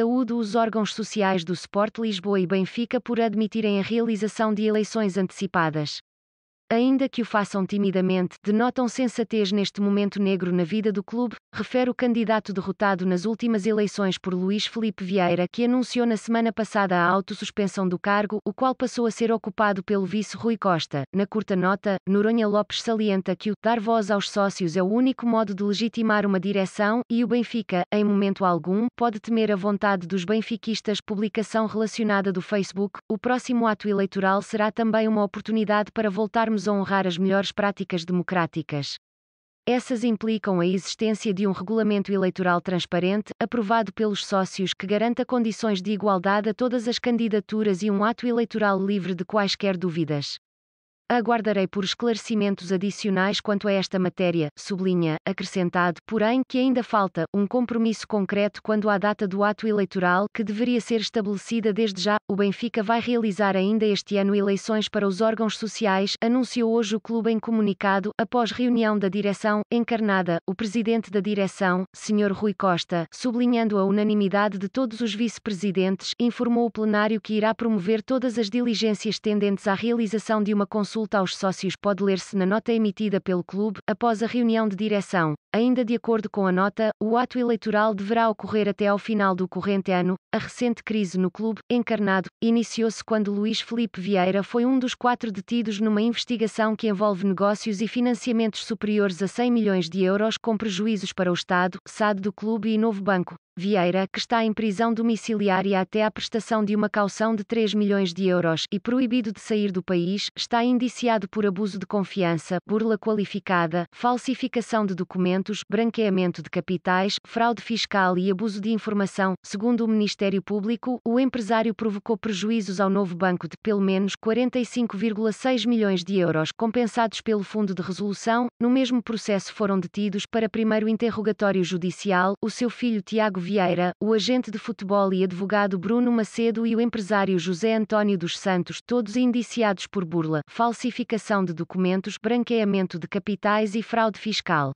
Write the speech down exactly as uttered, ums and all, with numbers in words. Saúdo os órgãos sociais do Sport Lisboa e Benfica por admitirem a realização de eleições antecipadas. Ainda que o façam timidamente, denotam sensatez neste momento negro na vida do clube, refere o candidato derrotado nas últimas eleições por Luís Filipe Vieira, que anunciou na semana passada a autossuspensão do cargo, o qual passou a ser ocupado pelo vice Rui Costa. Na curta nota, Noronha Lopes salienta que o dar voz aos sócios é o único modo de legitimar uma direção, e o Benfica, em momento algum, pode temer a vontade dos benfiquistas. Publicação relacionada do Facebook, o próximo ato eleitoral será também uma oportunidade para voltarmos a honrar as melhores práticas democráticas. Essas implicam a existência de um regulamento eleitoral transparente, aprovado pelos sócios, que garanta condições de igualdade a todas as candidaturas e um ato eleitoral livre de quaisquer dúvidas. Aguardarei por esclarecimentos adicionais quanto a esta matéria, sublinha, acrescentado, porém, que ainda falta um compromisso concreto quanto à data do ato eleitoral, que deveria ser estabelecida desde já. O Benfica vai realizar ainda este ano eleições para os órgãos sociais, anunciou hoje o clube em comunicado, após reunião da direção, encarnada, o presidente da direção, senhor Rui Costa, sublinhando a unanimidade de todos os vice-presidentes, informou o plenário que irá promover todas as diligências tendentes à realização de uma consulta Consulta aos sócios pode ler-se na nota emitida pelo clube, após a reunião de direção. Ainda de acordo com a nota, o ato eleitoral deverá ocorrer até ao final do corrente ano. A recente crise no clube, encarnado, iniciou-se quando Luís Filipe Vieira foi um dos quatro detidos numa investigação que envolve negócios e financiamentos superiores a cem milhões de euros com prejuízos para o Estado, S A D do clube e Novo Banco. Vieira, que está em prisão domiciliária até à prestação de uma caução de três milhões de euros e proibido de sair do país, está indiciado por abuso de confiança, burla qualificada, falsificação de documentos, branqueamento de capitais, fraude fiscal e abuso de informação. Segundo o Ministério Público, o empresário provocou prejuízos ao Novo Banco de, pelo menos, quarenta e cinco vírgula seis milhões de euros, compensados pelo Fundo de Resolução. No mesmo processo foram detidos para primeiro interrogatório judicial o seu filho Tiago Vieira, o agente de futebol e advogado Bruno Macedo e o empresário José António dos Santos, todos indiciados por burla, falsificação de documentos, branqueamento de capitais e fraude fiscal.